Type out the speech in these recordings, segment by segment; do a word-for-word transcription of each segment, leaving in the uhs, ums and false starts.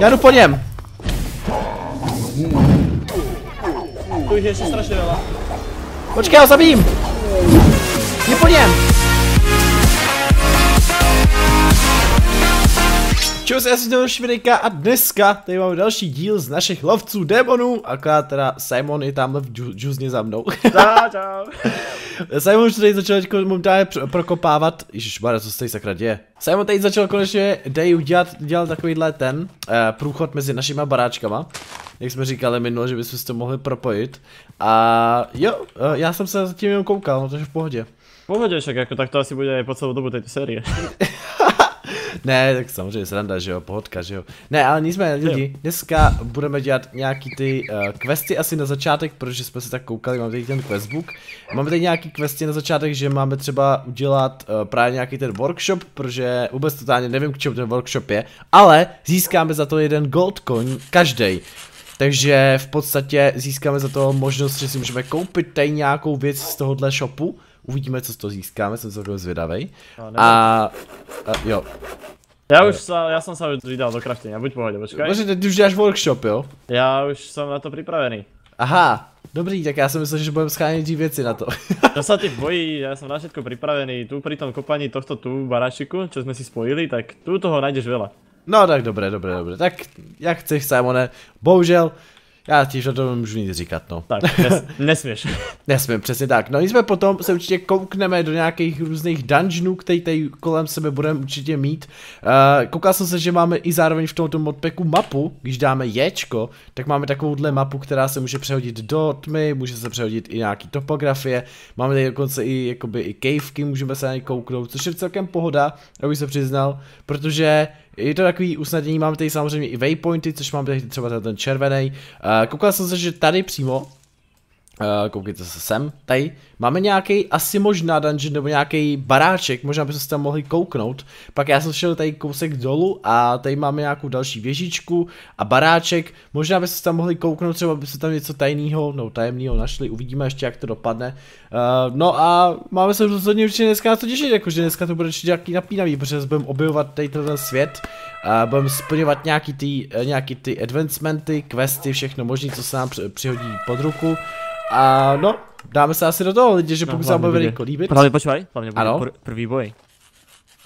Já jdu po něm. To už je ještě strašně dala. Počkej, já ho zabijím. Jdi po něm. Čau, já jsem Švidejka a dneska tady máme další díl z našich lovců démonů, akorát teda Simon je tamhle v džu, džuzně za mnou. Čau, čau. Simon už tady začal momentálně prokopávat, ježišmarja, co se tady sakra děje. Simon tady začal konečně tady udělat, dělal takovýhle ten uh, průchod mezi našima baráčkama, jak jsme říkali minule, že bychom si to mohli propojit. A jo, uh, já jsem se zatím jenom koukal, no to je v pohodě. V pohodě, však jako tak to asi bude po celou dobu této série. Ne, tak samozřejmě sranda, že jo, pohodka, že jo. Ne, ale nicméně lidi, dneska budeme dělat nějaký ty uh, questy asi na začátek, protože jsme se tak koukali, máme tady ten questbook. Máme tady nějaký questy na začátek, že máme třeba udělat uh, právě nějaký ten workshop, protože vůbec totálně nevím, k čemu ten workshop je, ale získáme za to jeden gold coin každý. Takže v podstatě získáme za to možnost, že si můžeme koupit tady nějakou věc z tohohle shopu. Uvidíme, co z toho získáme, jsem celkově zvědavej. A, a, a jo. Já už sa, já jsem se vydal do kraftenia, buď pohodě, počkej. Možná ty už děláš workshop, jo? Já už jsem na to připravený. Aha, dobrý, tak já jsem myslel, že budeme schánět věci na to. To se ti bojí, já jsem na všetko připravený. Tu při tom kopaní tohto tu baráčiku, co jsme si spojili, tak tu toho najdeš veľa. No tak dobré, dobré, dobré. Tak jak chceš, Simone, bohužel. Já ti to nemůžu nic říkat, no. Tak, nes, nesměš. Nesmím, přesně tak. No nicméně potom se určitě koukneme do nějakých různých dungeonů, který tady kolem sebe budeme určitě mít. Uh, koukal jsem se, že máme i zároveň v tomto modpacku mapu, když dáme Jčko, tak máme takovouhle mapu, která se může přehodit do tmy, může se přehodit i nějaký topografie. Máme tady dokonce i, jakoby, i caveky, můžeme se na ně kouknout, což je celkem pohoda, abych se přiznal, protože je to takový usnadnění, máme tady samozřejmě i waypointy, což máme tady třeba ten červený. Uh, koukal jsem se, že tady přímo, uh, koukejte se sem, tady, máme nějaký asi možná dungeon nebo nějaký baráček, možná bychom se tam mohli kouknout. Pak já jsem šel tady kousek dolů a tady máme nějakou další věžičku a baráček, možná bychom se tam mohli kouknout, třeba by se tam něco tajného nebo tajemného našli, uvidíme ještě, jak to dopadne. Uh, no a máme se rozhodně určitě dneska na to těšit, jakože dneska to bude určitě nějaký napínavý, protože budeme objevovat tady ten svět. A budeme splňovat nějaký ty, nějaký ty advancementy, questy, všechno možné, co se nám přihodí pod ruku. A no, dáme se asi do toho, lidi, že pokud no, se vám bude někdo líbit. Hlavně počkej, hlavně bude pr první boj.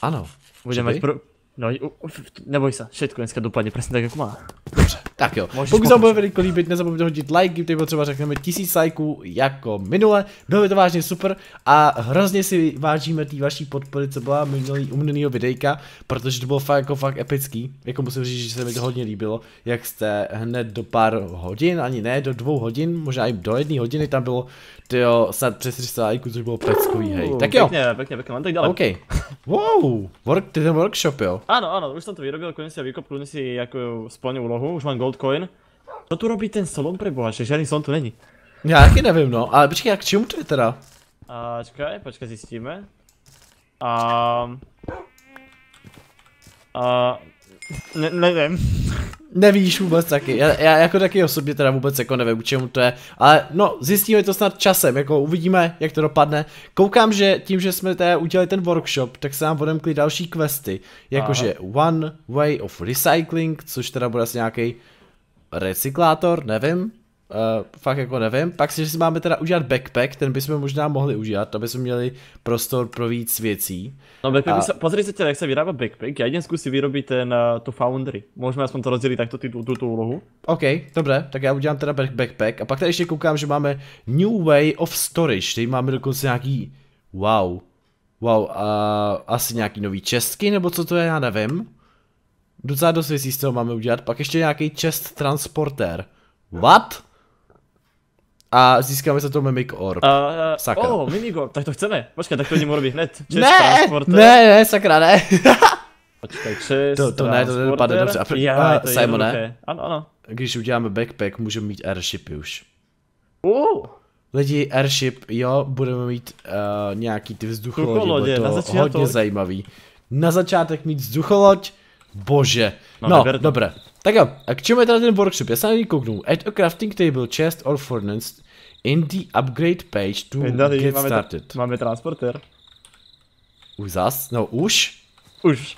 Ano. Budeme mít pr no, uf, neboj se, všetko dneska dopadne přesně tak, jak má. Dobře, tak jo. Můžeš pokud se vám bude někdo líbit, nezapomeňte hodit like, kdyby bylo třeba řekneme tisíc lajků jako minule. Bylo by to vážně super a hrozně si vážíme té vaší podpory, co byla minulý minulýho videjka, protože to bylo fakt, jako fakt epický. Jako musím říct, že se mi to hodně líbilo, jak jste hned do pár hodin, ani ne, do dvou hodin, možná i do jedné hodiny tam bylo tyjo, snad přes tři sta lajků, což bylo peckový, hej. Uh, tak jo. Pěkně, pěkně, pěkně, mám tak dále. Okay. Wow, work, ten workshop, jo. Áno, áno, už som to vyrobil, konečne vykopnul si ako splnil úlohu, už mám gold coin. Čo tu robí ten slon pre boha, že žiadny slon tu není? Ja taky nevím, no, ale počkej, a k čemu to je teda? A čekaj, počkaj, zistíme. A... A... Ne, nevím. Nevíš vůbec taky, já, já jako taky osobně teda vůbec jako nevím, k čemu to je, ale no zjistíme to snad časem, jako uvidíme, jak to dopadne. Koukám, že tím, že jsme teda udělali ten workshop, tak se nám odemkly další questy, jakože One Way of Recycling, což teda bude asi nějaký recyklátor, nevím. Uh, fakt jako nevím, pak si, že si máme teda udělat backpack, ten bychom možná mohli udělat, aby jsme měli prostor pro víc věcí. No backpack, a... sa, pozri se teda, jak se vyrába backpack, já jdem zkusím vyrobit ten, uh, tu foundry, můžeme aspoň to rozdělit takto tu, tu, tu úlohu. Ok, dobré, tak já udělám teda backpack a pak tady ještě koukám, že máme New Way of Storage, tady máme dokonce nějaký, wow, wow, uh, asi nějaký nový čestky, nebo co to je, já nevím. Docela dost věcí z toho máme udělat, pak ještě nějaký chest transporter, what? A získáme za to Mimic Orb. Uh, sakra. Oh, Mimic Orb, tak to chceme. Počkej, tak to ním urobí hned. Chest ne, transporter. Ne, ne, sakra, ne. Počkej, chest, to, to ne, to nedopadne dobře. A ja, uh, Simone, ano, ano. Když uděláme backpack, můžeme mít airshipy už. Uh. Lidi, airship, jo, budeme mít uh, nějaký ty vzducholodě, bude to hodně zajímavý. Na začátek mít vzducholoď, bože. No, no dobré. Tak jo, a k čemu je teda ten workshop? Já se na něj kouknu. Add a crafting table, chest or furnace in the upgrade page to Vendali, get máme started. Máme transporter. Už zas? No už? Už.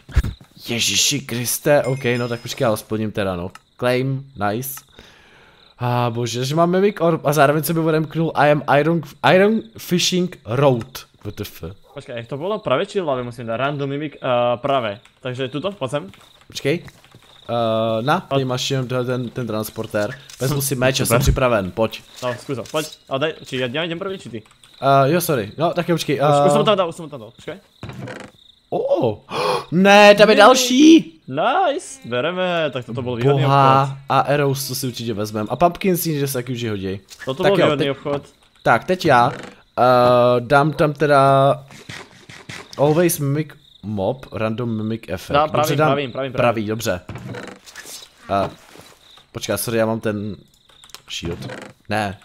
Ježiši Kriste, ok, no tak počkej, ale splním teda, no. Claim, nice. A ah, bože, že mám Mimic Orb a zároveň se mi odemknul I am Iron, Iron Fishing Road. W T F. Počkej, jak to bylo? Pravé či hlavě musím dát? Random Mimic, uh, pravé. Takže tuto, pojď sem. Počkej. Uh, na, tady máš ten, ten transportér. Vezmu si meč, jsem připraven, pojď. No, zkus to, pojď. A daj, či já jdem první, či ty? Uh, jo, sorry, no tak jo, počkej. Uh... Už jsem tam dal, už jsem tam dal, počkej. Oh, ne, tam je další! Nice, bereme, tak toto byl výhodný obchod. A arrows to si určitě vezmeme. A pumpkin si že se taky už je hodí. Toto byl výhodný obchod. Tak, teď já uh, dám tam teda always mimic mob, random mimic effect. No, pravý, pravý, pravý, pravý, dobře. Uh, počkej, sorry, já mám ten shield. Ne,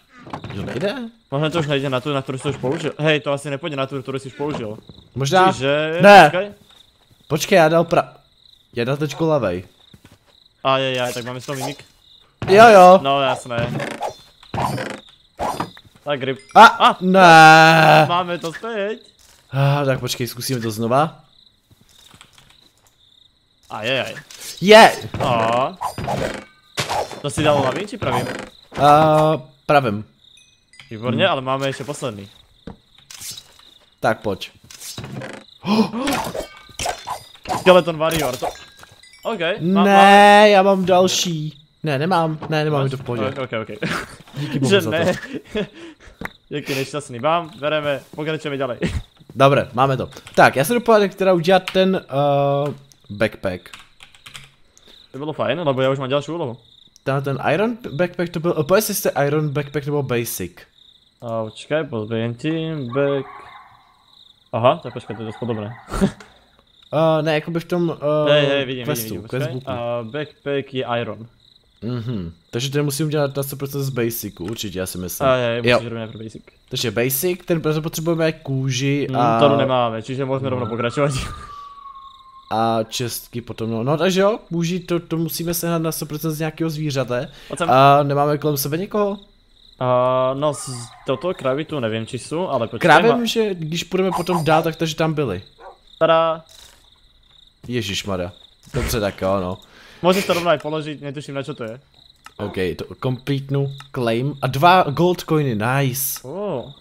to nejde? Možná to už nejde na tu, na kterou jsi už použil. Hej, to asi nepůjde na tu, kterou jsi už použil. Možná, že... ne, počkej, počkej já dal pra... Já dal tečku levej. A je, je, tak máme s toho mimik. Jo, jo. No jasné. Tak grip. A, a ne. Máme to zpět. Ah, tak počkej, zkusíme to znova. A je, je. Je. A. To si dal levým či pravým? Uh, pravým. Výborně, hmm. Ale máme ještě poslední. Tak pojď. Skeleton Warrior, to... OK, mám, Ne, mám. já mám další. Ne, nemám, ne, nemám, to v pohodě. OK, OK, OK. Díky bohu za to. Ne. Díky, nešťastný, mám, bereme, pokračujeme ďalej. Dobré, máme to. Tak, já se dopadl, která udělá ten uh, backpack. To bylo fajn, lebo já už mám další úlohu. Ten, ten Iron Backpack to byl, opět jestli jste Iron Backpack nebo Basic. A počkej, pozbějem ti, back... Aha, tak počkej, to je dost podobné. Uh, ne, jakoby v tom uh, hey, hey, vidím, questu, vidím, vidím, quest uh, backpack je iron. Mhm, takže to musím dělat na sto procent z basicu, určitě, já si myslím. A je, musíš rovně pro basic. Takže basic, ten proto potřebujeme kůži a... Mm, to nemáme, čiže můžeme rovno pokračovat. A čestky potom, no, no takže jo, kůži, to, to musíme sehnat na sto procent z nějakého zvířete. A nemáme kolem sebe někoho? Uh, no, z toto krávy tu nevím, či jsou, ale počkej. Krávy vím, že když půjdeme potom dál, tak takže tam byli. Tada. Ježišmarja, dobře tak jo, no. Můžeš to rovnou položit, netuším na čo to je. OK, to completnu, claim a dva gold coiny, nice. Oh.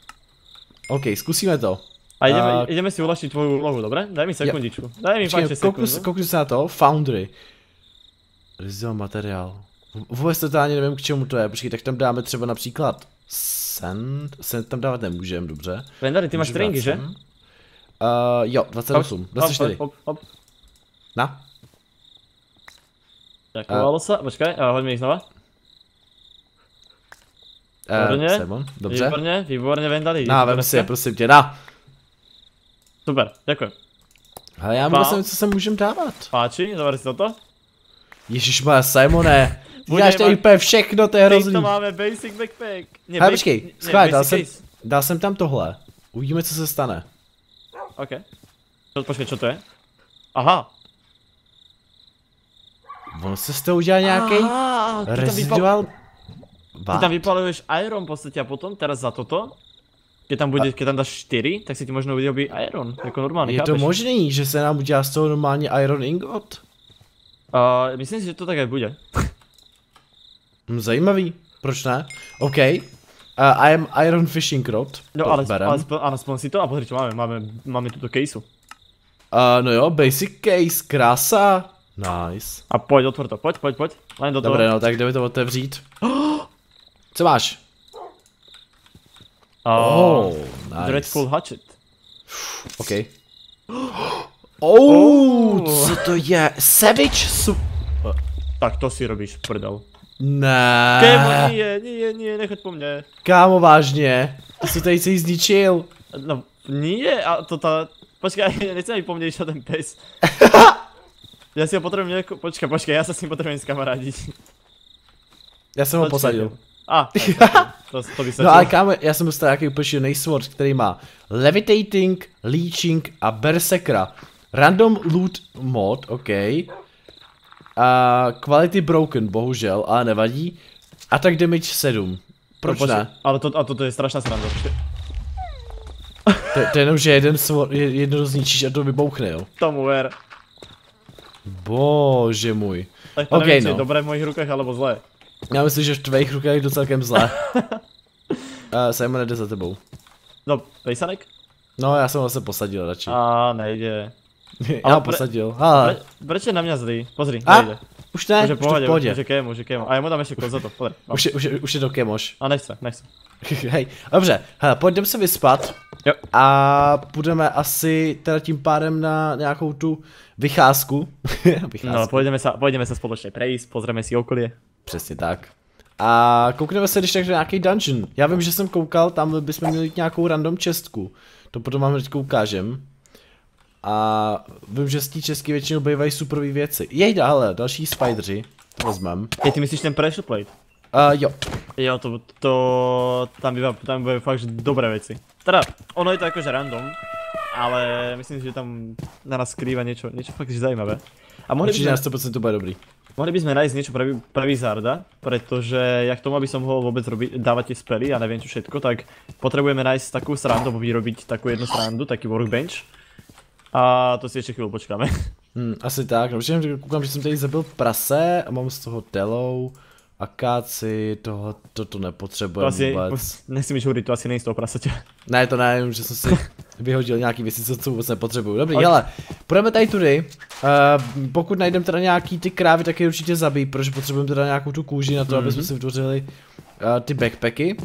OK, zkusíme to. A jdeme, a... jdeme si ulaštit tvoju úlohu, dobré? Daj mi sekundičku, daj mi páče sekundu. Kouknu se na to, foundry. Rizal materiál. Vůbec totálně nevím k čemu to je, počkej, tak tam dáme třeba například sand, sand tam dávat nemůžeme, dobře. Vendali, ty máš stringy, že? Uh, jo, dvacet osm, dvacet čtyři. Hop, hop, hop. Na. Tak, uvalo se, počkej, uh, hoďme jich znova. Výborně, uh, dobře. Výborně, výborně, Vendali. Na, vem si je, prosím tě, na. Super, děkuji. Ale já myslím, co se můžem dávat. Páči, zavar si toto. Ježišmarja, Sajmone. Ty dáš to I P všechno, to je hrozný. To máme basic backpack. Ne, ale počkej, schválně, dal jsem, dal jsem tam tohle. Uvidíme, co se stane. OK. Počkej, co to je? Aha. On se s toho udělal nějaký residual. Ty tam vypaluješ iron v podstatě a potom teraz za toto. Když tam bude, když tam dáš čtyři, tak si ti možná udělí iron, jako normálně. Je to možný, že se nám udělá z toho normálně iron ingot? Uh, myslím si, že to také bude. Zajímavý, proč ne? OK. Uh, I am Iron Fishing Rod. No ale aspoň si to a podívej, máme, máme, máme tuto caseu. Uh, no jo, basic case, krása. Nice. A pojď, otvor to, pojď, pojď, pojď. Len do toho. Dobré, no tak jdeme to otevřít. Co máš? Oh, oh nice. Dreadful Hatchet. OK. Oh, oh, co to je? Savage su... Tak to si robíš, prdel. Ne. Kémo, nie, nie, nie, nechoď po mně. Kámo, vážně? Ty jsi tady celý zničil. No, nie, a to ta... Počkej, nechci mi pomnějš ten pes. Já si ho potřebuji nějakou... Počkej, počkej, já se s ním potřebuji skamarádit. Já jsem ho počkej. Posadil. A, tak, tak, to, to by se no ale kámo, já jsem dostal nějaký úplně šílený sword, který má Levitating, Leeching a Berserkera. Random Loot mod, OK. A Quality Broken, bohužel, ale nevadí. Attack Damage sedm. Proč to, ne? Ale to, a to, to je strašná sranda. To, to jenom, že jeden sword, jedno zničíš a to vybouchne, jo. Tomu ver. Bože môj. Tak to okay, neviem, no. Je dobré v mojich rukách alebo zlé. Ja myslím, že v tvojich rukách je to celkem zlé. uh, Simon jde za tebou. No, pejsanek? No, já jsem ho se posadil radši. A nejde. Já ho posadil. Proč je na mě zlý? Pozri, nejde. Už ne, už to v pohodě. Už je kémoš, už je kémoš. A já mu dám ještě kost za to, pojď. Už je, už je, už je to kémoš. A nechce, nechce. Hej, dobře, hele, pojďme se vyspat. Jo. A půjdeme asi teda tím pádem na nějakou tu vycházku. vycházku. No, půjdeme se, půjdeme se společně prejít, pozrieme si okolí. Přesně tak. A koukneme se, když takže nějaký dungeon. Já vím, že jsem koukal, tam bychom měli nějakou random čestku. To potom vám teďka ukážem. A vím, že z té česky většinou bývají superové věci. Jejda, hele, další spidři. To vezmem. Hej, ty myslíš ten pressure plate? Uh, jo. Jo, to, to tam bývá, tam bývají fakt dobré věci. Teda, ono je to jakože random, ale myslím, že tam na nás skrývá něco, něco fakt zajímavé. A mohli bychom... sto procent to bude dobrý. Mohli bychom nájsť niečo pre, pre Wizarda, pretože ja k tomu, aby som ho vôbec robi, dávať tie spely a neviem čo všetko, tak potrebujeme nájsť takú srandu, vyrobiť takú jednu srandu, taký workbench. A to si ešte chvíľu počkáme. Hmm, asi tak, no všetko kúkam, že som tady zabil prase a mám z toho telou, akáci, toho, toto nepotřebujem to asi, vôbec. Nechci mi žúriť, to asi nejsť toho prasaťa. Ne, to neviem, že som si vyhodil nějaký věci, co vůbec nepotřebuju. Dobrý, ale... hele, půjdeme tady tudy. Uh, pokud najdeme teda nějaký ty krávy, tak je určitě zabijí, protože potřebujeme teda nějakou tu kůži na to, mm-hmm. aby jsme si vytvořili uh, ty backpacky.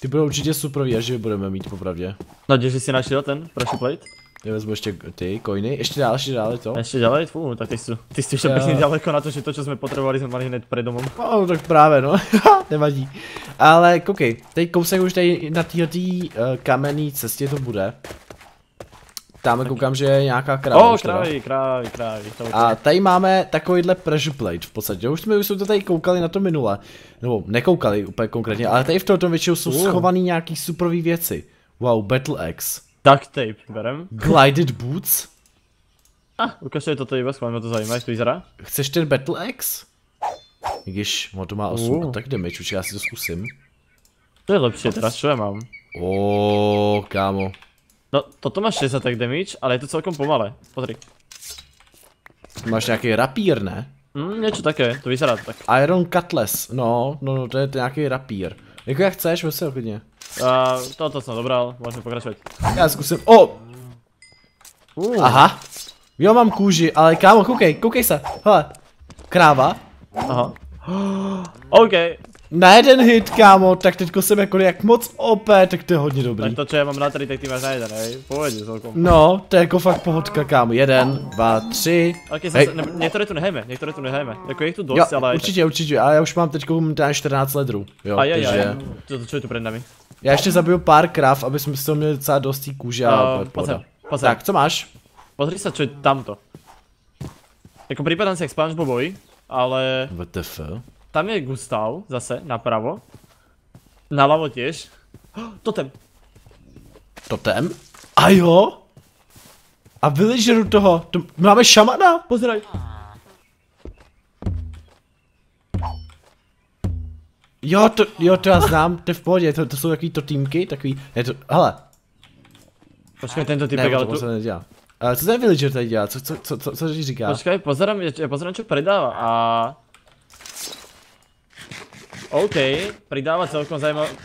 Ty budou určitě super, až je budeme mít popravdě. No, že si našel ten pressure plate? Já vezmu ještě ty coiny, ještě dál, ještě dál to. Ještě dál, fú, tak ty jsi, ty jsi ještě pěkně daleko na to, že to, co jsme potřebovali, jsme mali hned před domem. No, tak právě no, nevadí. Ale koukej, teď kousek už tady na této uh, kamenné cestě to bude. Tam koukám, že je nějaká kráva. O, krávy, krávy, krávy. A tady máme takovýhle pressure plate v podstatě. Už jsme už jsme to tady koukali na to minule. Nebo nekoukali úplně konkrétně, ale tady v tomto většinou jsou uh. schované nějaký superové věci. Wow, Battle Axe. Duct tape, berem. Glided Boots. A, ah, ukáž to tady vás, mám to zajímavé, jak to vyzerá. Chceš ten Battle Axe? Když, ono to má osm uh. attack damage, už já si to zkusím. To je lepší, teda co já mám. Oooo, kámo. No, toto má šest attack damage, ale je to celkom pomalé, pozri. Máš nějaký rapír, ne? Mm, něco také, to vyzerá tak. Iron Cutlass, no, no, no, to je nějaký rapír. Jako jak chceš, musím hodně. Uh, toto jsem dobral, můžeme pokračovat. Já zkusím, o! Uh. Aha. Jo, mám kůži, ale kámo, koukej, koukej se, hele. Kráva. Aha. OK. Na jeden hit, kámo, tak teďko jsem jako jak moc O P, tak to je hodně dobrý. Tak to, co já mám na tady, tak ty máš na jeden, hej? Pohodě, celkom. No, to je jako fakt pohodka, kámo. Jeden, dva, tři. OK, ne, některé tu nehejme, některé tu nehejme. Jako je tu dost, jo, ale... určitě, určitě, ale já už mám teďko momentálně čtrnáct ledrů, jo, a takže... Aj, aj, to, co je tu před nami? Já ještě zabiju pár krav, aby jsme si to měli docela dost tý kůže a uh, pozor, pozor. Tak, co máš? Pozri se, co je tamto. Jako připadám si jak SpongeBob boy, ale... W T F? Tam je Gustav, zase, napravo. Nalavo tiež. Oh, totem. Totem? A jo? A villageru toho, to máme šamana, pozeraj. Jo, to, jo, to já znám, to je v pohodě, to, to jsou takový to týmky, takový, ne to, hele. Počkej, tento týpek, ale to se nedělá. Ale co ten villager tady dělá, co, co, co, co, co říká? Počkej, pozerám, pozerám, čo predává a... OK, pridáva celkom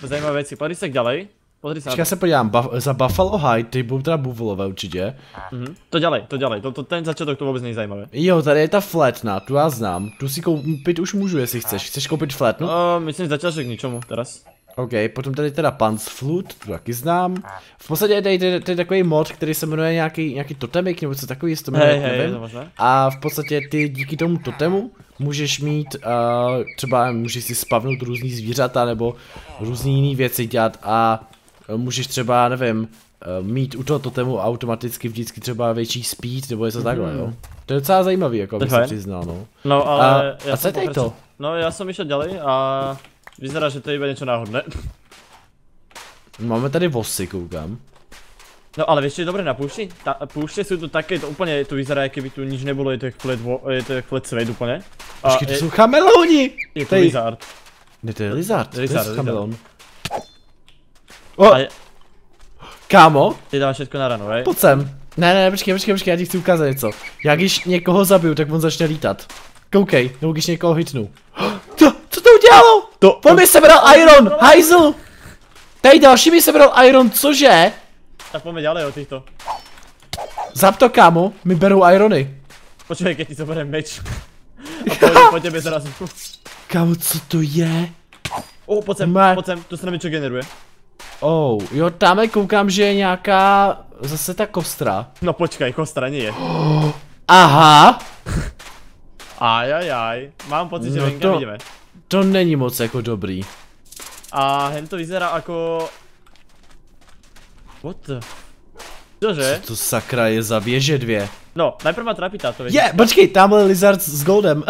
zajímavé věci, podri se k ďalej. Pozri se na to. Já se podívám, Buf za Buffalo High, ty budou teda buffalové určitě. Mm-hmm. To ďalej, to ďalej, to, to, ten začátek to vůbec není zajímavé. Jo, tady je ta flatna, tu já znám, tu si koupit už můžu, jestli chceš, chceš koupit flatnu? No, myslím začátek k ničomu teraz. OK, potom tady teda Pans Flute, tu taky znám. V podstatě je tady, tady, tady takový mod, který se jmenuje nějaký, nějaký totemik nebo co takový, jestli to jmenuje, hey, nevím. Hey, to a v podstatě ty díky tomu totemu můžeš mít, uh, třeba můžeš si spavnout různý zvířata nebo různý jiný věci dělat a můžeš třeba, nevím, uh, mít u toho totemu automaticky vždycky třeba větší speed nebo něco mm-hmm. takhle, jo. To je docela zajímavý, jako abych se přiznal, no. No ale... A, a co je tady to? No já jsem išel ďalej a... Vyzerá, že to je iba něco náhodné. Máme tady vosy, koukám. No ale víš, co je dobré na půšti? Ta, půště jsou tu také, to úplně to vyzerá, jak kdyby tu nič nebylo, je to jak flat, je to jak flat svět úplně. A počkej, to je, jsou chameleoni! Je to lizard. Ne, to je lizard, to je chameleon. O! Je... Kámo? Ty dáváš všechno na ranu, hej? Pojď sem. Ne, ne, počkej, počkej, počkej, já ti chci ukázat něco. Já když někoho zabiju, tak on začne lítat. Koukej, nebo když někoho hitnu. To, co to udělalo? To, on mi sebral Iron, hajzl! Tady další mi sebral Iron, cože? Tak pojďme dělali, jo, tyto. Zap to, kámo, mi berou Irony. Počkej, když ti sebere meč. A pojď, pojď tě zrazu. Kámo, co to je? Oh, pojď sem, pojď sem, to se nám něco generuje. Oh, jo, tamhle koukám, že je nějaká zase ta kostra. No počkej, kostra není je. Oh, aha. Ajajaj, mám pocit, že no venka to, vidíme. To není moc jako dobrý. A hen to vyzerá jako... What the... Cože? Co to sakra je za věže dvě? No, najprv má trápí táto věže. Je, yeah, počkej, tamhle lizard s goldem.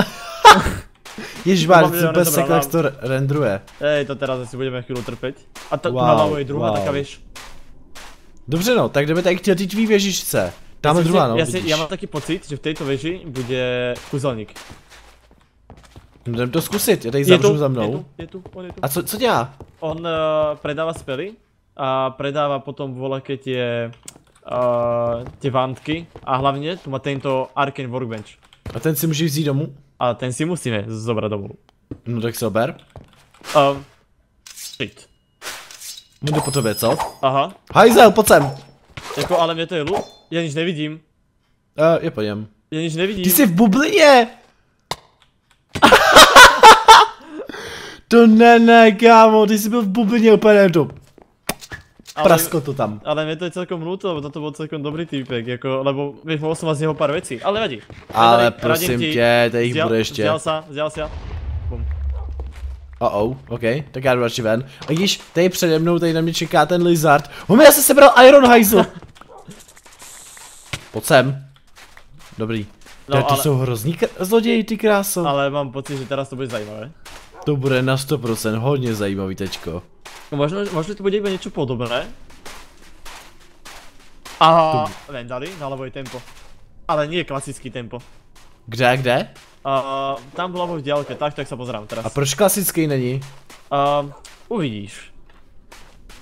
Ježmár, super sekl, jak to rendruje. Ej, to teda zase budeme chvíli trpět. A ta wow, moje druhá wow. Taká věž. Dobře no, tak jdeme tady k té tvý věžičce. Tam je druhá, no, já, si, já mám taky pocit, že v této věži bude kuzelník. Jdeme to zkusit, já tady zavřu tu, za mnou. Je tu, je tu, on je tu. A co, co dělá? On uh, predává spely a predává potom voleké tě, uh, tě vántky a hlavně tu má tento Arkane Workbench. A ten si může vzít domů? A ten si musíme zobrat domů. No tak se ober. Um, shit. Můžu po tobě, co? Aha. Hajzel, pojď sem. Jako, ale mě to je luk. Já nič nevidím. Uh, je po něm. Já nič nevidím. Ty jsi v bublině! To ne, ne, kámo, ty jsi byl v bublině úplně to. Prasklo to tam. Ale mě to je celkom ľúto, lebo toto bol celkom dobrý týpek, jako, lebo bych mohl som vás z něho pár věcí, ale vadí. Ale prosím tě, teď jich bude ještě. Vzděl sa, vzděl sa. Bum. Oh, oh, ok, tak já jdu radši ven. A vidíš, tady přede mnou, tady na mě čeká ten lizard. Home, já se sebral Iron hajzl. Pojď sem. Dobrý. No, to ale... jsou hrozný zloději, ty kráso. Ale mám pocit, že teraz to bude zajímavé. To bude na sto procent hodně zajímavý tečko. No, možno, možno to bude iba niečo podobné. Aha, Vendali, naľavo je tempo. Ale nie je klasický tempo. Kde, kde? Uh, tam vľavo v diaľke, tak, tak sa pozerám teraz. A proč klasický není? Uh, uvidíš.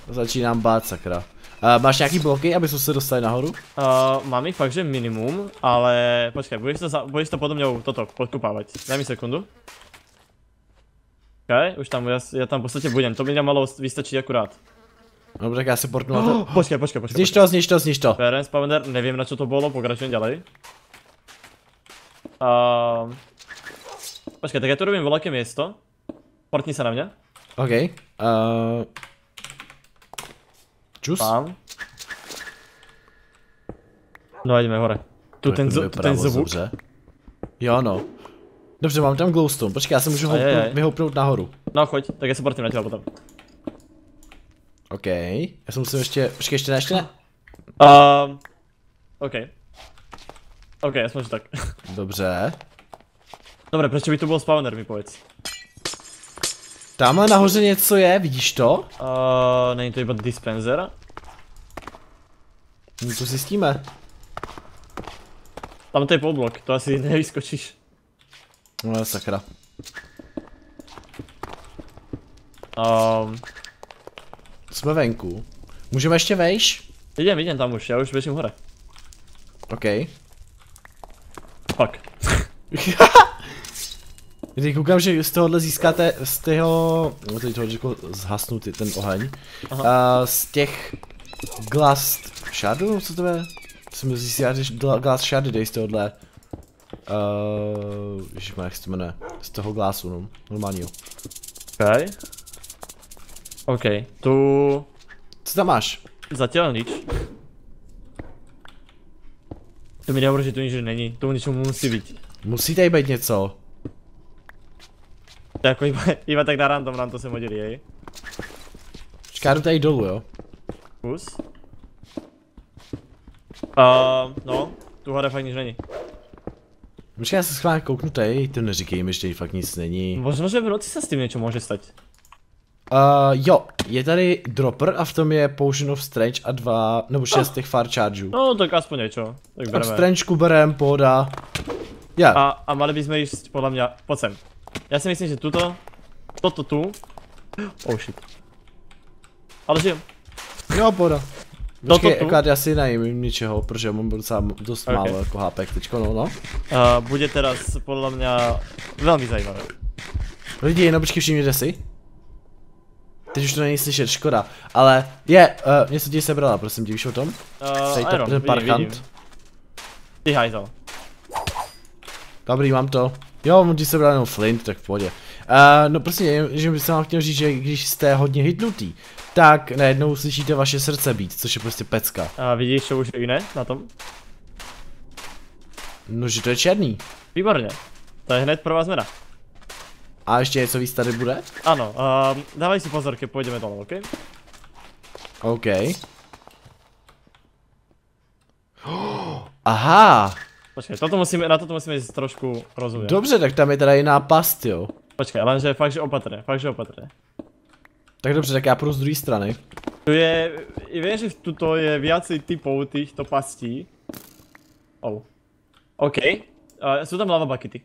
Začínám bát, sakra. Uh, máš nějaký bloky, aby jsme se dostali nahoru? Uh, mám ich fakt, že minimum, ale počkaj, budeš to, za... budeš to podobně toto podkupávať. Daj mi sekundu. Okay, už tam, já, já tam v podstatě budem, to mi malo vystačí akurát. Dobre, tak já se portnu na to. Oh, počkej, počkej, počkej. Znič to, znič to, znič to. Peren, spavender, nevím na čo to bolo, pokračujem ďalej. Uh, počkej, tak já tu robím voľaké miesto. Portni sa na mňa. OK. Uh, čus. Pám. No a ideme hore. Tu ten, tu ten zvuk. Dobře. Jo no. Dobře, mám tam glowstone, počkej, já se můžu vyhoupnout nahoru. No choď, tak já se portím na těla potom. OK, já se musím ještě, počkej, ještě ne, ještě ne. Uh, OK. OK, já jsem že tak. Dobře. Dobre, proč by tu byl spawner, mi povedz. Tamhle nahoře něco je, vidíš to? Uh, není to iba dispenser? No to zjistíme. Tam to je podblok, to asi nevyskočíš. No sakra. Um, Jsme venku. Můžeme ještě vejš? Jdem, jdem tam už, já už běžím hore. OK. Fuck. Když koukám, že z tohohle získáte z toho... No teď toho řekl zhasnu ty, ten oheň. Uh, z těch... Glass Shadow, co to je? Jsem mi zjistil, že Glass Shadow dej z tohohle. Uh, ježišma, jak se to jmenuje, z toho glasu, no, normálního. OK. OK, tu... Co tam máš? Zatím nič. To mi nehovorí, že tu nič není, tu ničomu musí být. Musí tady být něco. To jako iba, iba tak na random, random sem hodili, jej. Počkáru tady dolů, jo. Kus. Uh, no, tu hore fakt nič není. Počkej, já se schválně kouknu tady, to neříkej mi, že tady fakt nic není. Možno, že v noci se s tím něco může stať. Uh, jo, je tady dropper a v tom je Potion of Strange a dva, nebo šest oh. těch far chargeů. No, tak aspoň něco. Tak bereme. Strangeku berem, pohoda. Yeah. A, a mali bychom jít podle mě, pojď sem. Já si myslím, že tuto, toto tu. Oh shit. Ale žijem. Jo, pohoda. Počkej, akorát ja si najím ničeho, protože mám docela dosť okay. málo ako há pé teďko, no no. Uh, bude teraz podľa mňa veľmi zajímavé. Lidi, no počkej, všimni, kde si? Teď už to není slyšet, škoda, ale je, uh, něco ti sebrala, prosím ti, víš o tom? Uh, to, no, parchant. Ty hajzel. Dobrý, mám to. Jo, mám ti sebral jenom flint, tak v pohodě. Uh, no prostě, že bych se vám chtěl říct, že když jste hodně hitnutý, tak najednou slyšíte vaše srdce být, což je prostě pecka. A vidíš, že už je jiné na tom? No, že to je černý. Výborně, to je hned pro vás změna. A ještě něco víc tady bude? Ano, uh, dávaj si pozor, keď půjdeme dole, OK? OK. Aha! Počkej, toto musíme, na toto musíme jít trošku rozumět. Dobře, tak tam je teda jiná past, jo. Počkej, ale že fakt, že opatrné, fakt, že opatrné. Tak dobře, tak já půjdu z druhé strany. Tu je, vieš, že tuto je viacej typů týchto pastí. Oh. OK, uh, jsou tam lava buckety.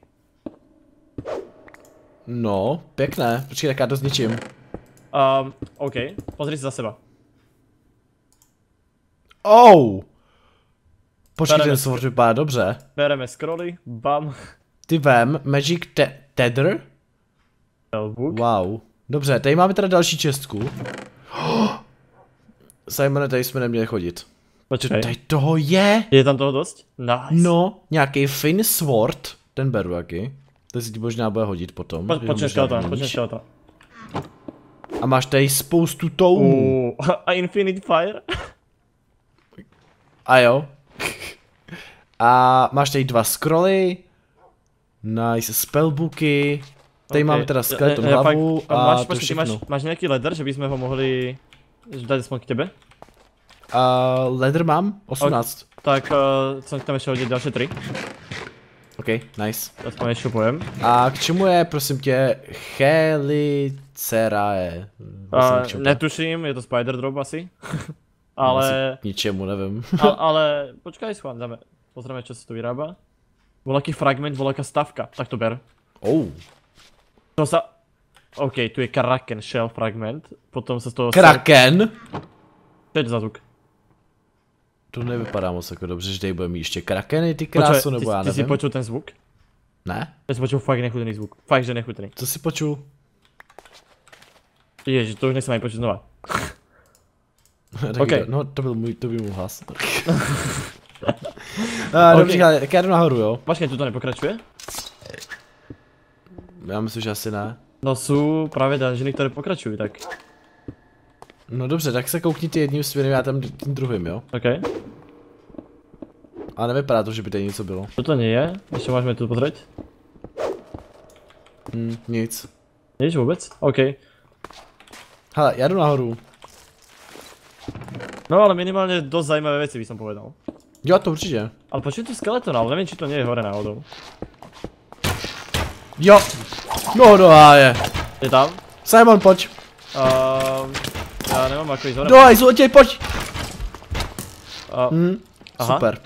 No, pěkné, počkej, tak já to zničím. Um, OK, pozri si za seba. Oh! Počkej, bereme ten sword vypadá dobře. Bereme scrolly, bam. Ty vem, Magic te Tether. Wow, dobře, tady máme teda další čestku. Simone, tady jsme neměli chodit. Počkej. Tady toho je. Je tam toho dost? Nice. No, nějaký Fin Sword, ten beru jaký. To si ti možná bude hodit potom. Po, počneš to, počneš to. A máš tady spoustu toumů. Uh, a Infinite Fire? A jo. A máš tady dva scrolly. Nice, spellbooky. Tady okay. máme teda skeleton hlavu a, a máš, to všechno. Máš, máš nějaký leather, že bychom ho mohli dát aspoň k tebe? Uh, leather mám, osmnáct. Okay. Tak uh, jsem tam ještě hodit další tři. OK, nice. Aspoň ještě pojem. A k čemu je, prosím tě, Chelicerae? Vlastně uh, netuším, je to spider drop asi. Ale... K ničemu, nevím. ale, ale počkaj, schván, dáme. Pozrieme, čo sa tu vyrába. Voľaký fragment, voľaká stavka. Tak to ber. Oh. To sa... OK, tu je Kraken Shell Fragment. Potom sa z toho... Kraken? To je za zvuk. To nevypadá moc ako dobře, že tady budeme ještě krakeny, ty krásu, nebo já nevím. Ty si počul ten zvuk? Ne. Já si počul fakt nechutný zvuk. Fakt, že nechutný. Co si počul? Ježiš, to už nechcem ani počuť znova. OK. No, to byl můj, to byl můj hlas. Uh, okay. Dobře, tak já jdu nahoru, jo. Počkej, tu to nepokračuje? Já myslím, že asi ne. No jsou právě dungeony, které pokračují, tak. No dobře, tak se koukni ty jedním směrem, já tam tím druhým, jo. OK. A nevypadá to, že by tady něco bylo. To to nie je? Ještě máš mě tu podrať? Hmm, nic. Nic vůbec? OK. Hele, já jdu nahoru. No ale minimálně dost zajímavé věci bych som povedal. Jo, to určitě. Ale počuji tu skeleton, ale nevím, či to nie je hore náhodou. Jo! No, no a je. Je tam? Simon, pojď. Uh, já nemám jako jít hore. Dohaj, zlotěj, pojď! Uh, hmm, super.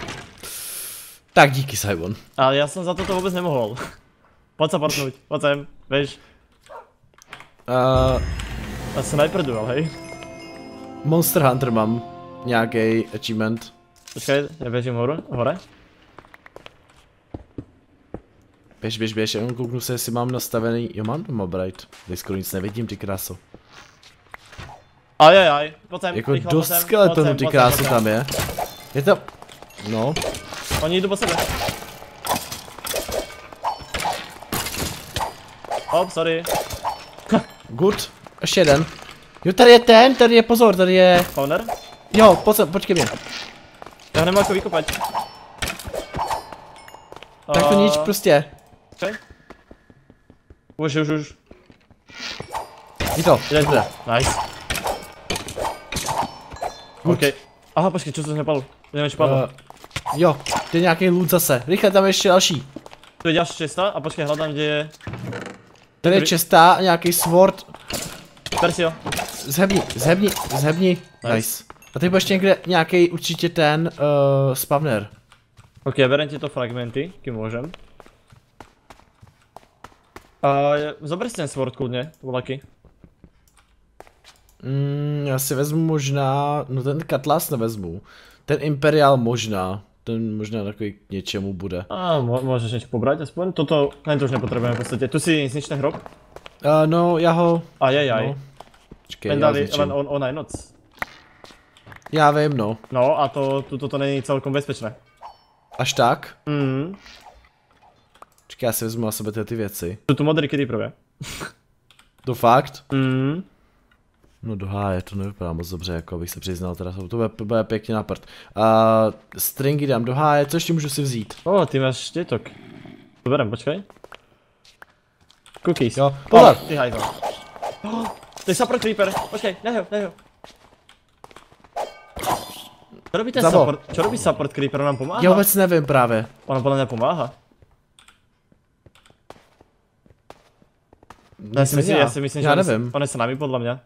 Tak díky, Simon. Ale já jsem za to to vůbec nemohl. Pojď se partnout, pojď sem, víš. Uh, já jsem najprduval, hej. Monster Hunter mám. Nějaký achievement. Počkej, já běžím horu, hore. Běž, běž, běž, jenom kouknu se, jestli mám nastavený, jo mám Mobrite. Tady skoro nic nevidím, ty kráso. Ajajaj, potem, jako rychle, dost skeletonů, ty kráso tam je. Je to, no. Oni jdu po sebe. Hop, sorry. Good, ještě jeden. Jo, tady je ten, tady je, pozor, tady je. Fauner? Jo, po, počkej mě. Já ho nemám jako vykopat. Tak to nič prostě. Co? Už, už, už. Je to, je to. Nice. OK. Aha, počkej, čo to nepadlo? Nevím, čo padlo. Uh, jo, to je nějaký loot zase. Rychle, tam je ještě další. To je další česta a počkej, hledám, kde je... Tady je česta a nějaký sword. Tady si ho. Zhebni, zhebni, zhebni. Nice. nice. A teď bude ještě někde nějaký určitě ten uh, spawner. OK, berem ti to fragmenty, kým můžem. Uh, Zober si ten sword, kludně, vlaky. Mm, já si vezmu možná, no ten Cutlass nevezmu. Ten Imperial možná, ten možná takový k něčemu bude. A můžeš něco pobrať aspoň? Toto, ne, to už nepotřebujeme v podstatě. Tu si znič ten hrob? Uh, no, já ho... Ajajaj. No. Počkej, Vendali, ale on, ona je noc. Já vím, no. No a to, to, to, to není celkom bezpečné. Až tak? Mhm. Počkej, já si vezmu na sebe tyhle ty věci. To tu modrý creeper. To fakt? Mhm. No do háje, to nevypadá moc dobře, jako abych se přiznal, teda to bude, bude pěkně na prd. A stringy dám do háje, co ještě můžu si vzít? O, oh, ty máš štětok. To berem, počkej. Cookies. Jo, pozor. Oh, ty hajzo. Oh, to je support creeper, počkej, neho, neho. Čo robí ten support, čo robí support creeper, on nám pomáhá? Já vůbec nevím právě. On nám podle mě pomáhá. Já si myslím, já si myslím, já že nevím. On je s námi podle mě.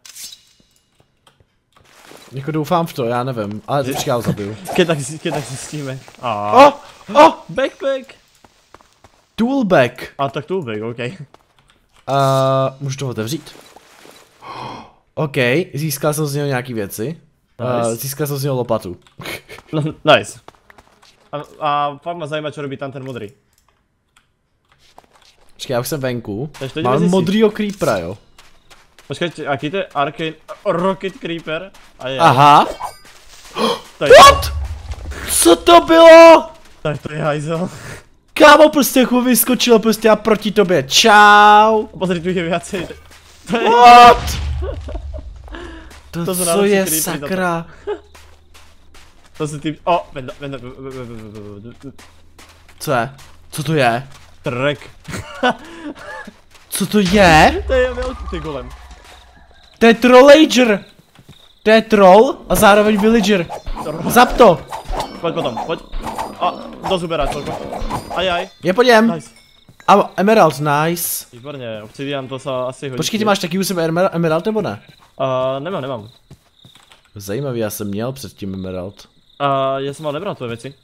Jako doufám v to, já nevím, ale teďka ho zabiju. Když tak, tak zjistíme. Ah. Oh, oh, backpack! Toolback! A ah, tak toolback, OK. Uh, můžu to otevřít. OK, získal jsem z něho nějaký věci. Nice. Uh, získal jsem z něho lopatu. Nice. A, a fakt mě zajímá, co robí tam ten modrý. Počkej, já už jsem venku. Mám modrýho creepera, jo. Počkejte, jaký to je Arkane Rocket Creeper? A je. Aha! To je what? To. Co to bylo? Tak to je hajzel. Kámo, prostě chův vyskočilo prostě a proti tobě. Čau! Pozri, tu je víc. To je... What? To, to co je sakra? To se typ... O, co je? Co to je? Trek. Co to je? To je velký, ty golem. To je Trollager! To je troll a zároveň villager. Zap to! Pojď potom, pojď. A do zubera, celko. Ajaj. Je po něm. Nice. A emerald, nice. Výborně, obsidian to se asi hodí. Počkej, ty máš taky už jsem emerald, emerald nebo ne? Uh, nemám, nemám. Zajímavý, já jsem měl předtím emerald. Uh, já jsem ale nebral tvoje věci.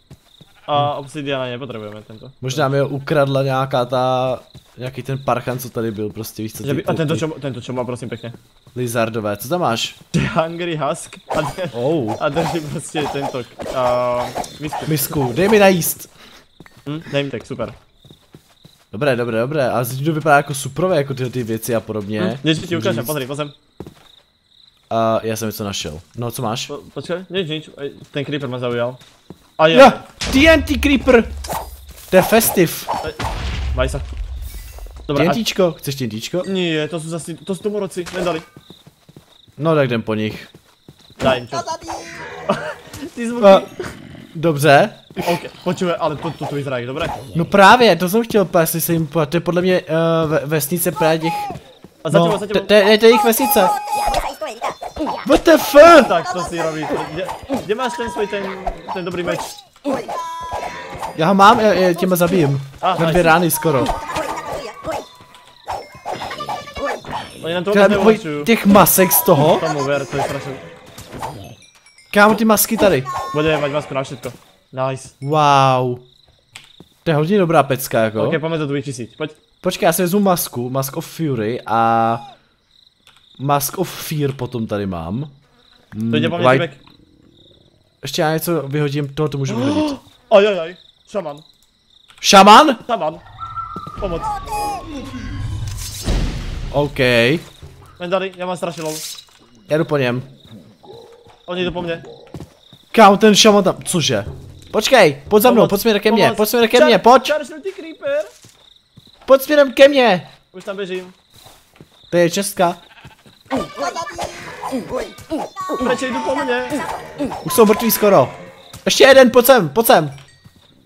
A obsidiana nepotřebujeme tento. Možná mi ho ukradla nějaká ta... Nějaký ten parchan, co tady byl, prostě víš co ty, by, a tento čo, tento čo má, prosím pěkně. Lizardové, co tam máš? The Hungry Husk a, der, oh. A drží prostě tento uh, misku. Misku, dej mi najíst. Hm, dej mi tak, super. Dobré, dobré, dobré, ale zde to vypadá jako suprové, jako tyhle ty věci a podobně. Hm, když ti ukážem, pozri, pozem. Uh, já jsem něco našel. No, co máš? Po, počkej, nic, nic, ten creeper mě zaujal. A je. Ja, té en té Creeper! To je festiv. Majsa. Dobrá, TNTčko, a... chceš TNTčko? Nie, to jsou zase, to jsou domorodci, nedali. No tak jdem po nich. Daj čo. Ty zvuky. A, dobře. OK, počuje, ale to tu to, vyzrají, dobré? No právě, to jsem chtěl, jestli se jim to je podle mě uh, vesnice právě těch... A za tebou, za tebou. To je jejich vesnice. What the fuck? Tak to si robí, kde máš ten svůj, ten, ten dobrý meč? Já ho mám, já těma zabijím. Mám dvě rány skoro. Oni nám to neurčují. Těch masek z toho? Tomu ver, to je strašný. Kámo, ty masky tady. Budeme mať masku na všetko. Nice. Wow. To je hodně dobrá pecka jako. OK, pojďme do dvě tisíce, pojď. Počkej, já si vezmu masku, Mask of Fury a... Mask of Fear potom tady mám. Mm, to jde po mě back. Ještě já něco vyhodím, tohoto můžu vyhodit. Ajajaj, šaman. Šaman? Šaman. Pomoc. OK. Vendali, já mám strašilou. Já jdu po něm. Oni jdu po mně. Kámo, ten šaman tam, cože? Počkej, pojď za mnou, pomoc. Pojď směrem ke mně, pojď směrem ke mně, pojď. Čaršnutý creeper. Pojď směrem ke mně. Už tam běžím. To je česká. Radšej jdu po mně. Už jsou mrtví skoro. Ještě jeden, pojď sem, pojď sem.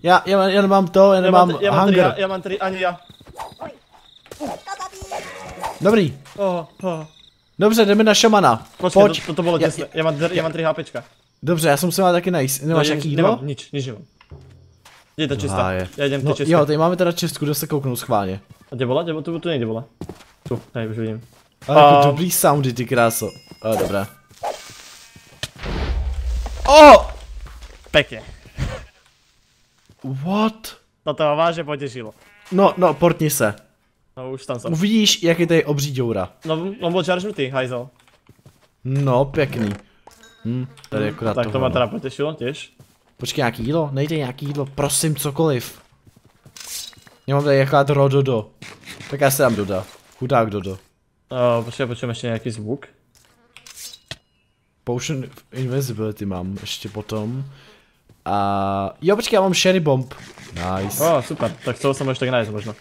Já, já, já nemám to, já nemám já mám, hunger. Já, já mám tady, ani já. Dobrý. Oh, oh. Dobře, jdeme na šamana. Počkej, pojď. To, to, to bylo těsné, já, já, já, já mám tři HPčka. Dobře, já jsem musel mít taky najít, nemáš jaký jídlo? Nemám, nič, nič nemám. Je to čistá, já jdem no, ty čisté. Jo, tady máme teda čistku, kdo se kouknou schválně. A kde byla? Kde, tu, tu někde byla. Tu, tady už vidím. Ale jako um, dobrý soundy, ty kráso. Ale dobré. Oh! Pekně. What? Toto vám vážně potěšilo. No, no, portni se. No už tam jsem. Uvidíš, jak je tady obří děura. No, on byl čaržnutý, hajzel. No, pěkný. Hm, tady hmm, akorát tak to má teda potěšilo těž. Počkej, nějaký jídlo? Nejde nějaký jídlo, prosím, cokoliv. Já mám tady jakrát rododo. Tak já se dám doda. Chudák dodo. Uh, počkej, počkej, ještě nějaký zvuk. Potion Invisibility mám ještě potom. A jo, počkej, já mám Sherry Bomb. Nice. Oh, super, tak z toho se můžeš tak najít možná. To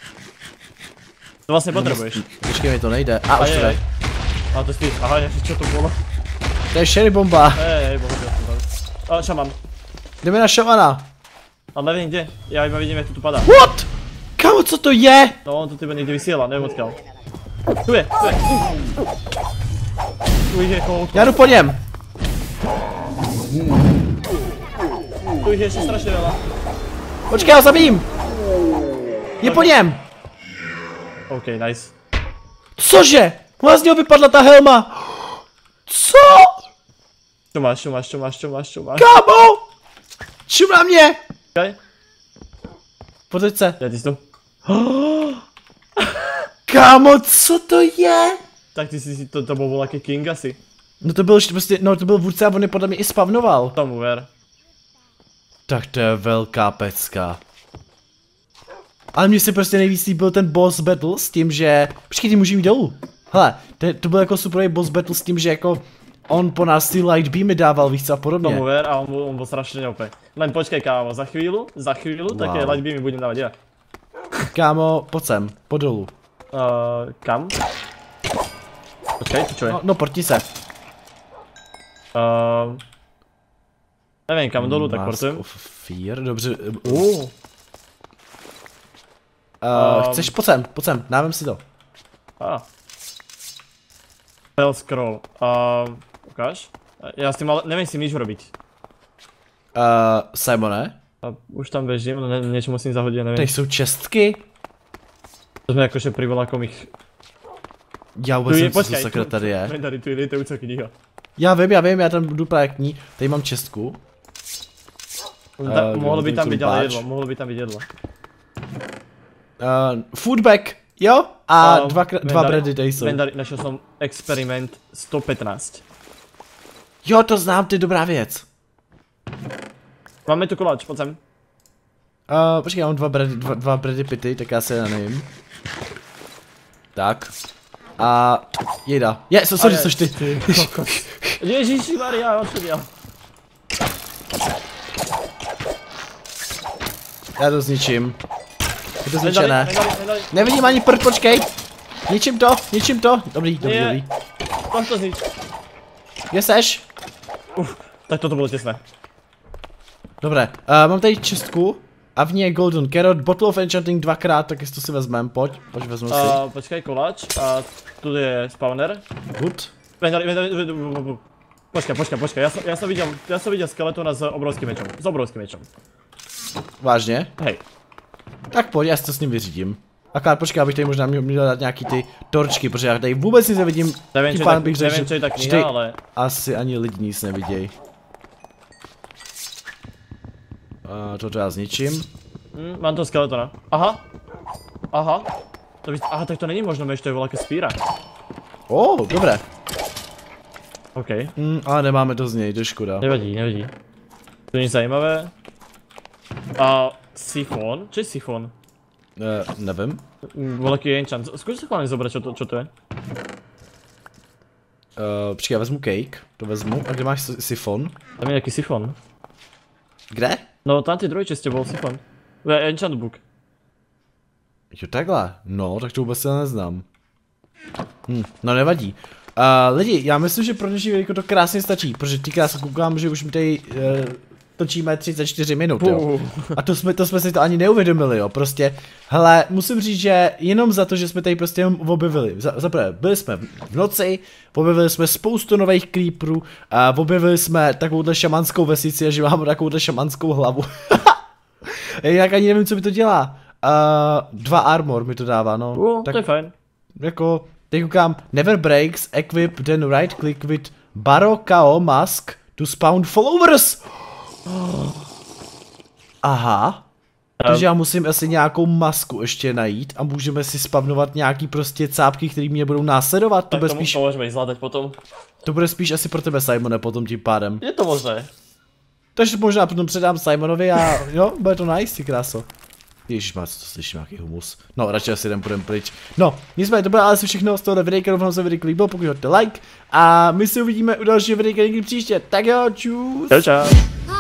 vlastně potřebuješ. Počkej, mi to nejde. A, už to jde. A to spíš, aha, já si to bylo. To je Sherry Bomba. Ej, bohužel jsem tady. A šaman. Jdeme na šamana. Ale nevím kde, já jim vidím, jak to tu padá. What? Kámo, co to je? No, on to tebe někde vysílá, nevím odkud. Tu je, tu je. Tu je jako... Já jdu po něm. Tu je ještě strašně vela. Počkej, já ho zabijím. Je po něm. OK, nice. Cože? Má z něho vypadla ta helma. Co? Co máš, co máš, co máš, co máš, co máš? Kámo! Čum na mě! Okay. Podleď se. Já ty jsi tu. Kámo, co to je? Tak ty jsi to, to byl jaký king asi. No to byl prostě, no to byl vůdce a on je podle mě i spavnoval. Tam uver. Tak to je velká pecka. Ale mně se prostě nejvíc líbil ten boss battle s tím, že... Počkej, ty můžu jít dolů. Hele, to, to byl jako super boss battle s tím, že jako... On po nás ty light beamy dával víc a podobně. Tomu ver a on, on byl strašně opět. Len počkej kámo, za chvíli, za chvíli wow. Také light beamy budem dávat, já. Kámo, pojď sem, po dolů. Uh, kam? Počkej, čo je? No, no porti se. Uh, nevím kam dolů, tak portujem. Mask of Fear, dobře. Uh. Uh, uh, chceš, pojď sem, pojď sem, dávám si to. Uh. Spell scroll, uh, ukáž? Já s tím ale nevím si nič robiť. Uh, Simone? A už tam bežím, ale ne, něčemu si zahodil, nevím. Tady jsou čestky? To jsme jakože privolákom ich... Já vůbec nevím, co to sakra tady je. Vendali, tu je litevce kniha. Já vím, já vím, já tam jdu právě k ní. Tady mám čestku. Uh, mohlo by tam být ale jedlo, mohlo by tam být jedlo. Uh, foodback! Jo, a uh, dva, dva bready tady jsou. Vendali, našel jsem experiment sto pätnásť. Jo, to znám, to je dobrá věc. Máme tu koláč, pojď sem. Uh, počkej, já mám dva bready, dva, dva bready pity, tak já se je najím. Tak. A jeda. Je, so, sorry, což ty. ty Ježíši Maria, odkud já. Já to zničím. Je to zničené. Vendali, vendali, vendali. Nevidím ani prd, počkej. Ničím to, ničím to. Dobrý, dobrý, je. dobrý. Mám to znič. Kde seš? Uf, tak toto bylo těsné. Dobré, uh, mám tady čistku. A v ní je Golden Carrot, Bottle of Enchanting dvakrát, tak jestli to si vezmeme, pojď. Pojď, vezmu si. Uh, počkej, koláč. A tu je spawner. Good. Vendali, vendali, vendali. Počkej, počkej, počkej. Já jsem já jsem viděl, já jsem viděl skeletona s obrovským mečem. S obrovským mečem. Vážně? Hej. Tak pojď, já si to s ním vyřídím. Akorát počkej, abych tady možná měl, měl dát nějaký ty torčky, protože já tady vůbec nic nevidím. Nevím, pán, bych řek, nevím že, co je ta kniha, ale... Asi ani lidi nic neviděj. Uh, toto já zničím. Mm, mám to skeletona. Aha. Aha. To by... Aha, tak to není možno, že to je volaké spíra. Oh, dobré. OK. Mm, ale nemáme to z něj, to je škoda. Nevadí, nevadí. To není zajímavé. A... Siphon? Čo je Siphon? Uh, nevím. Velký enchant. Zkus se chválně zobrat, čo to, čo to je. Uh, počkej, já vezmu cake. To vezmu. A kde máš Siphon? Tam je nějaký Siphon. Kde? No tam ty druhé čistě byl Siphon. To je enchant book. Jo takhle. No, tak to vůbec se neznám. Hm, no nevadí. Uh, lidi, já myslím, že pro dnešní video to krásně stačí, protože ty krásně koukám, že už mi tady... Uh, točíme třicet čtyři minut, jo. A to jsme, to jsme si to ani neuvědomili, jo, prostě. Hele, musím říct, že jenom za to, že jsme tady prostě jenom objevili. Za, zaprvé, byli jsme v noci, objevili jsme spoustu nových creeperů, a objevili jsme takovouhle šamanskou vesnici a že máme takovouhle šamanskou hlavu. Jinak ani nevím, co mi to dělá. Uh, dva armor mi to dává, no. Uh, tak, to je fajn. Jako, teď koukám, never breaks, equip, then right click with Baro Kao Mask to spawn followers. Aha, Takže já musím asi nějakou masku ještě najít a můžeme si spavnovat nějaký prostě cápky, které mě budou následovat. To bude spíš... to můžeme zvládat potom. To bude spíš asi pro tebe, Simone, potom tím pádem. Je to možné. Takže možná potom předám Simonovi a jo, bude to nice, ty kráso. Ježišmar, co to slyším, nějaký humus. No, radši asi jdem půjdem pryč. No, nicméně to bylo asi všechno z tohoto videa, doufám, že se video líbilo, pokud hodíte like. A my se uvidíme u dalšího videa někdy příště. Tak jo, čus. Čau, čau.